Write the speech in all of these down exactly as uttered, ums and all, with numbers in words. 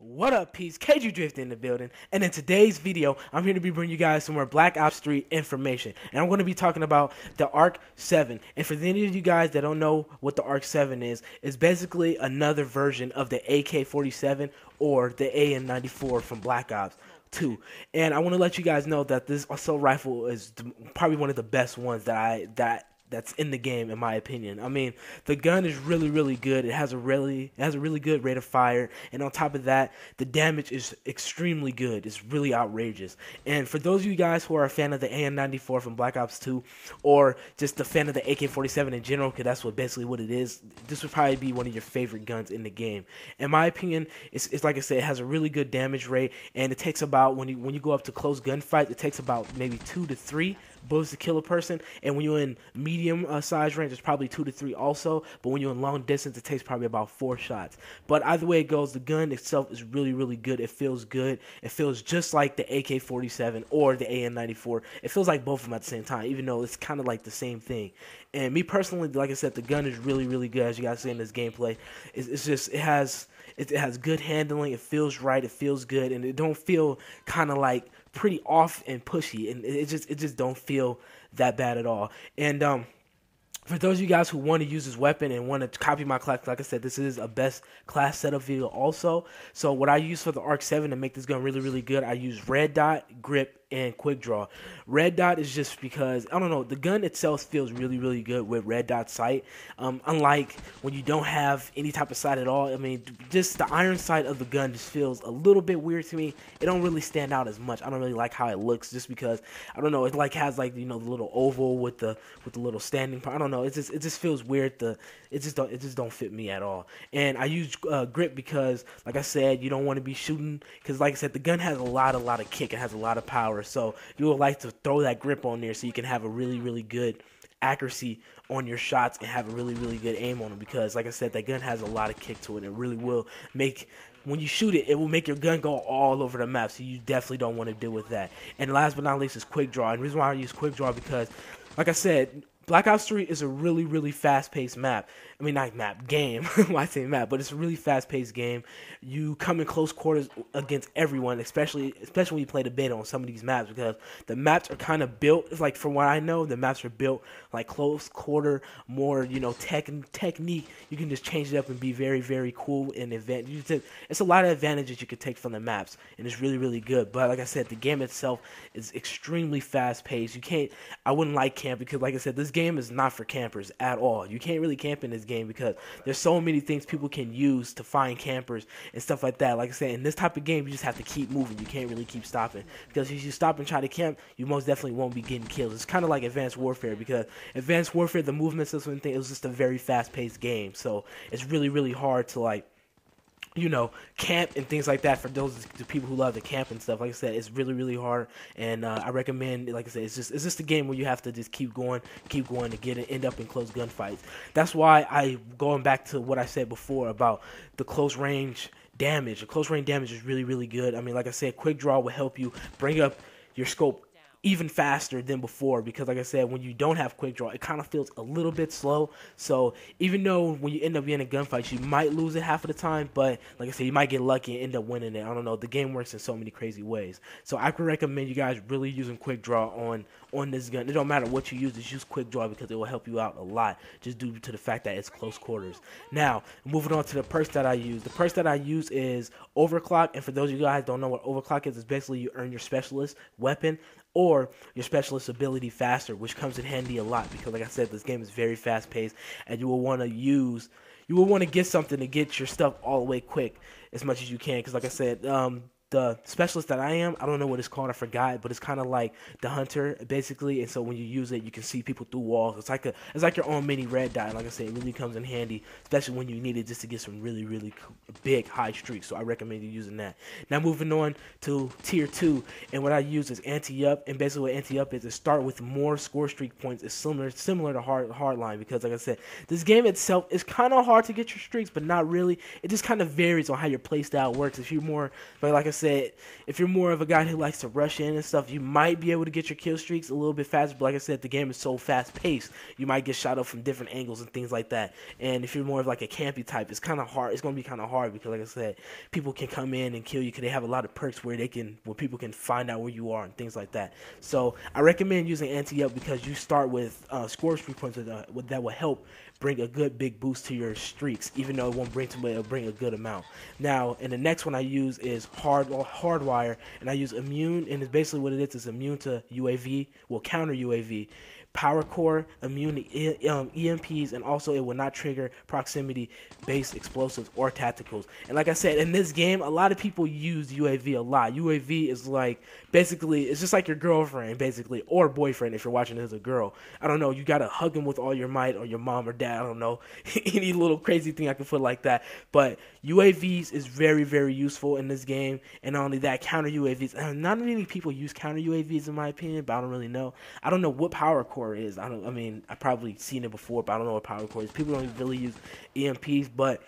What up, peeps? K G Drift in the building, and in today's video, I'm here to be bringing you guys some more Black Ops three information, and I'm going to be talking about the ARK seven, and for any of you guys that don't know what the ARK seven is, it's basically another version of the A K forty-seven or the A N ninety-four from Black Ops two, and I want to let you guys know that this assault rifle is probably one of the best ones that I, that that's in the game, in my opinion. I mean, the gun is really, really good. It has a really, it has a really good rate of fire, and on top of that, the damage is extremely good. It's really outrageous. And for those of you guys who are a fan of the A N ninety-four from Black Ops two, or just a fan of the A K forty-seven in general, because that's what basically what it is, this would probably be one of your favorite guns in the game. In my opinion, it's, it's like I said, it has a really good damage rate, and it takes about, when you when you go up to close gunfight, it takes about maybe two to three bullets to kill a person, and when you're in medium uh, size range, it's probably two to three also, but when you're in long distance, it takes probably about four shots. But either way it goes, the gun itself is really, really good. It feels good. It feels just like the A K forty-seven or the A N ninety-four. It feels like both of them at the same time, even though it's kind of like the same thing. And me personally, like I said, the gun is really, really good, as you guys see in this gameplay. It's, it's just, it has, it, it has good handling. It feels right. It feels good, and it don't feel kind of like pretty off and pushy, and it just it just don't feel that bad at all. And um for those of you guys who want to use this weapon and want to copy my class, like I said, this is a best class setup video also. So what I use for the ARK seven to make this gun really, really good, I use red dot, grip, and quick draw. Red dot is just because, I don't know, the gun itself feels really, really good with red dot sight. Um, unlike when you don't have any type of sight at all, I mean, just the iron sight of the gun just feels a little bit weird to me. It don't really stand out as much. I don't really like how it looks, just because, I don't know, it like has like, you know, the little oval with the with the little standing part. I don't know. It just it just feels weird. The it just don't it just don't fit me at all. And I use uh, grip because, like I said, you don't want to be shooting, because like I said, the gun has a lot a lot of kick. It has a lot of power. So you would like to throw that grip on there so you can have a really, really good accuracy on your shots and have a really, really good aim on them. Because like I said, that gun has a lot of kick to it. It really will make, when you shoot it, it will make your gun go all over the map. So you definitely don't want to deal with that. And last but not least is quick draw. And the reason why I use quick draw because, like I said, Black Ops three is a really, really fast-paced map. I mean, not map, game. Why say map? But it's a really fast-paced game. You come in close quarters against everyone, especially especially when you play the beta on some of these maps, because the maps are kind of built, it's like, from what I know, the maps are built like close quarter, more, you know, tech technique. You can just change it up and be very, very cool and event. You just, it's a lot of advantages you could take from the maps, and it's really, really good. But like I said, the game itself is extremely fast-paced. You can't, I wouldn't like camp, because like I said, this game game is not for campers at all. You can't really camp in this game because there's so many things people can use to find campers and stuff like that. Like I said, in this type of game, you just have to keep moving. You can't really keep stopping, because if you stop and try to camp, you most definitely won't be getting kills. It's kind of like Advanced Warfare, because Advanced Warfare, the movement system and thing, it was just a very fast-paced game. So it's really, really hard to, like, you know, camp and things like that for those the people who love to camp and stuff. Like I said, it's really, really hard, and uh, I recommend, like I said, it's just it's just a game where you have to just keep going, keep going to get it, end up in close gunfights. That's why I, going back to what I said before about the close range damage, the close range damage is really, really good. I mean, like I said, quick draw will help you bring up your scope even faster than before, because like I said, when you don't have quick draw, it kind of feels a little bit slow. So even though when you end up in a gunfight, you might lose it half of the time, but like I said, you might get lucky and end up winning it. I don't know, the game works in so many crazy ways. So I could recommend you guys really using quick draw on on this gun. It don't matter what you use, just use quick draw, because it will help you out a lot, just due to the fact that it's close quarters. Now moving on to the perks that I use. The perks that I use is overclock, and for those of you guys who don't know what overclock is, it's basically you earn your specialist weapon or your specialist ability faster, which comes in handy a lot, because like I said, this game is very fast paced, and you will want to use, you will want to get something to get your stuff all the way quick as much as you can, because like I said, um, the specialist that I am, I don't know what it's called, I forgot, but it's kind of like the hunter, basically, and so when you use it, you can see people through walls. It's like a, it's like your own mini red dot, and like I said, it really comes in handy, especially when you need it just to get some really, really big, high streaks, so I recommend you using that. Now moving on to Tier two, and what I use is anti-up, and basically what anti-up is, is start with more score streak points. It's similar, similar to hard, hard line, because like I said, this game itself is kind of hard to get your streaks, but not really. It just kind of varies on how your playstyle works. If you're more, but like I said, said, if you're more of a guy who likes to rush in and stuff, you might be able to get your kill streaks a little bit faster. But like I said, the game is so fast-paced, you might get shot up from different angles and things like that. And if you're more of like a campy type, it's kind of hard. It's going to be kind of hard because, like I said, people can come in and kill you because they have a lot of perks where they can, where people can find out where you are and things like that. So I recommend using anti-up because you start with uh, score streak points that will help bring a good big boost to your streaks, even though it won't bring too much, it'll bring a good amount. Now, and the next one I use is hard hardwire, and I use immune, and it's basically what it is, it's immune to U A V, well, counter U A V, power core, immune to um, E M Ps, and also it will not trigger proximity-based explosives or tacticals. And like I said, in this game, a lot of people use U A V a lot. U A V is like, basically, it's just like your girlfriend, basically, or boyfriend if you're watching it as a girl. I don't know, you gotta hug him with all your might, or your mom or dad, I don't know, any little crazy thing I can put like that. But U A Vs is very, very useful in this game, and not only that, counter U A Vs. And not many people use counter U A Vs in my opinion, but I don't really know. I don't know what power core is. I don't, I mean, I've probably seen it before, but I don't know what power core is. People don't really use E M Ps, but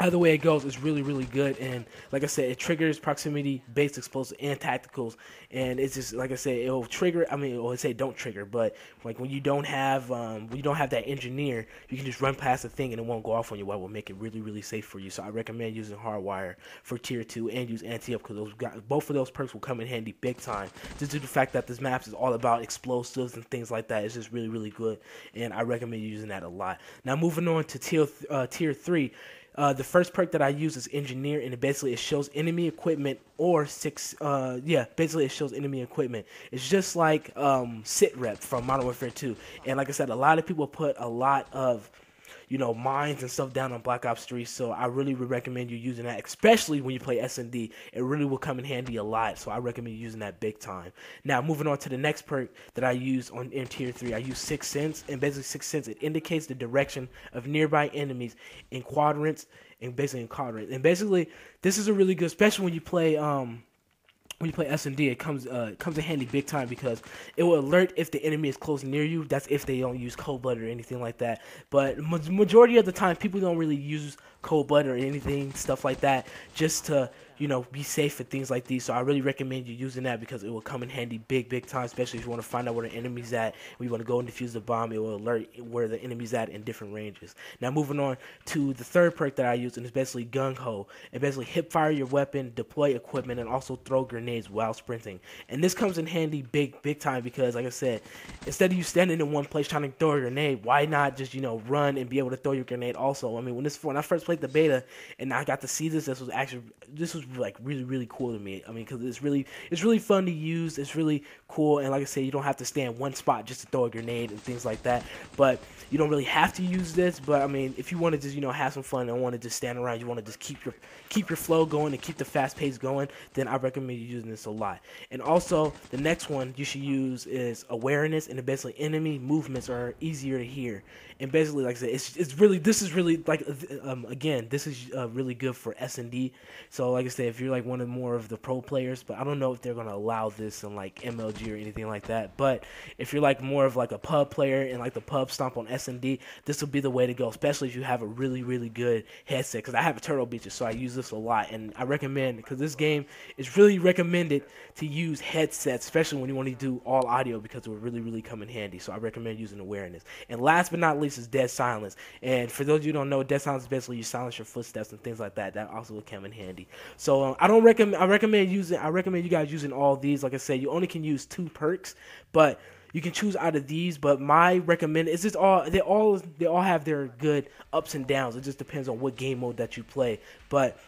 either way it goes, it's really, really good. And like I said, it triggers proximity-based explosives and tacticals. And it's just, like I said, it'll trigger, I mean, it'll say don't trigger, but like when you don't have, um, when you don't have that engineer, you can just run past the thing and it won't go off on you, which will make it really, really safe for you. So I recommend using hardwire for tier two and use anti-up because those guys, both of those perks will come in handy big time. Just due to the fact that this map is all about explosives and things like that, it's just really, really good. And I recommend using that a lot. Now moving on to tier, uh, tier three. Uh, the first perk that I use is Engineer, and it basically it shows enemy equipment or six, uh, yeah, basically it shows enemy equipment. It's just like um, Sit Rep from Modern Warfare two, and like I said, a lot of people put a lot of, you know, mines and stuff down on Black Ops three, so I really would recommend you using that, especially when you play S and D. It really will come in handy a lot, so I recommend using that big time. Now, moving on to the next perk that I use on in tier three, I use Sixth Sense, and basically Sixth Sense, it indicates the direction of nearby enemies in quadrants, and basically in quadrants, and basically, this is a really good, especially when you play, um, when you play S and D, it comes uh, it comes in handy big time because it will alert if the enemy is close near you. That's if they don't use cold blooded or anything like that. But ma majority of the time, people don't really use cold blooded or anything, stuff like that, just to, you know, be safe for things like these. So I really recommend you using that because it will come in handy big, big time, especially if you want to find out where the enemy's at. When you want to go and defuse the bomb, it will alert where the enemy's at in different ranges. Now moving on to the third perk that I use, and it's basically Gung Ho. It basically hip fire your weapon, deploy equipment, and also throw grenades while sprinting. And this comes in handy big, big time because, like I said, instead of you standing in one place trying to throw a grenade, why not just, you know, run and be able to throw your grenade also? I mean, when this when I first played the beta and I got to see this, this was actually, this was like really really cool to me. I mean, because it's really it's really fun to use, it's really cool, and like I said, you don't have to stay in one spot just to throw a grenade and things like that. But you don't really have to use this, but I mean, if you want to just, you know, have some fun and want to just stand around, you want to just keep your keep your flow going and keep the fast pace going, then I recommend you using this a lot. And also the next one you should use is awareness, and basically enemy movements are easier to hear. And basically, like I said, it's, it's really, this is really like um, again, this is uh, really good for S and D. So like I said, if you're like one of more of the pro players, but I don't know if they're gonna allow this in like M L G or anything like that. But if you're like more of like a pub player and like the pub stomp on S and D, this will be the way to go, especially if you have a really really good headset. Because I have a Turtle Beaches, so I use this a lot, and I recommend, because this game is really recommended to use headsets, especially when you want to do all audio, because it will really really come in handy. So I recommend using awareness. And last but not least is dead silence. And for those of you who don't know, dead silence is basically you silence your footsteps and things like that. That also will come in handy. So um, I don't recommend. I recommend using. I recommend you guys using all these. Like I said, you only can use two perks, but you can choose out of these. But my recommend is just all. They all. They all have their good ups and downs. It just depends on what game mode that you play. But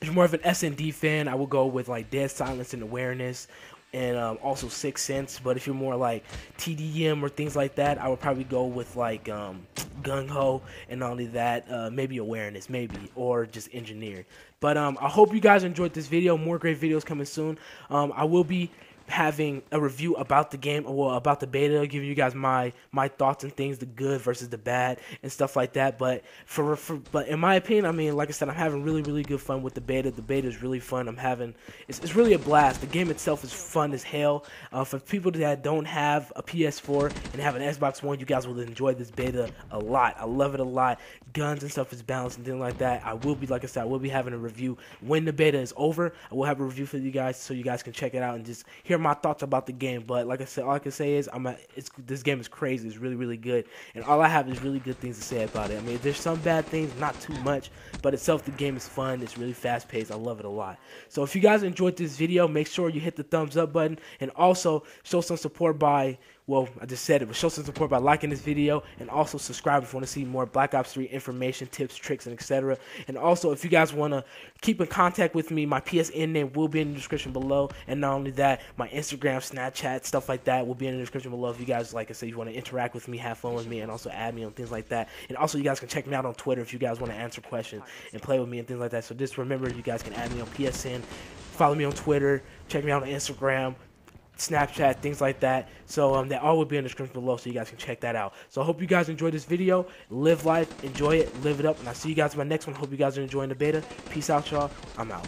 if you're more of an S and D fan, I will go with like dead silence and awareness, and um, also Sixth Sense. But if you're more like T D M or things like that, I would probably go with like um, Gung Ho, and not only that, uh, maybe awareness, maybe, or just engineer. But um, I hope you guys enjoyed this video. More great videos coming soon. Um, I will be having a review about the game, well, about the beta, giving you guys my my thoughts and things, the good versus the bad and stuff like that. But for, for but in my opinion, I mean, like I said, I'm having really really good fun with the beta. The beta is really fun. I'm having it's it's really a blast. The game itself is fun as hell. Uh, for people that don't have a P S four and have an Xbox One, you guys will enjoy this beta a lot. I love it a lot. Guns and stuff is balanced and things like that. I will be, like I said, I will be having a review when the beta is over. I will have a review for you guys so you guys can check it out and just hear my thoughts about the game. But like I said, all I can say is I'm a, it's this game is crazy. It's really really good, and all I have is really good things to say about it. I mean, there's some bad things, not too much, but itself the game is fun. It's really fast paced. I love it a lot. So if you guys enjoyed this video, make sure you hit the thumbs up button, and also show some support by, well, I just said it, but show some support by liking this video, and also subscribe if you want to see more Black Ops three information, tips, tricks, and et cetera. And also, if you guys want to keep in contact with me, my P S N name will be in the description below. And not only that, my Instagram, Snapchat, stuff like that will be in the description below. If you guys, like I said, you want to interact with me, have fun with me, and also add me on things like that. And also, you guys can check me out on Twitter if you guys want to answer questions and play with me and things like that. So just remember, you guys can add me on P S N, follow me on Twitter, check me out on Instagram, Snapchat, things like that. So um, that all will be in the description below, so you guys can check that out. So I hope you guys enjoyed this video. Live life, enjoy it, live it up, and I'll see you guys in my next one. Hope you guys are enjoying the beta. Peace out, y'all. I'm out.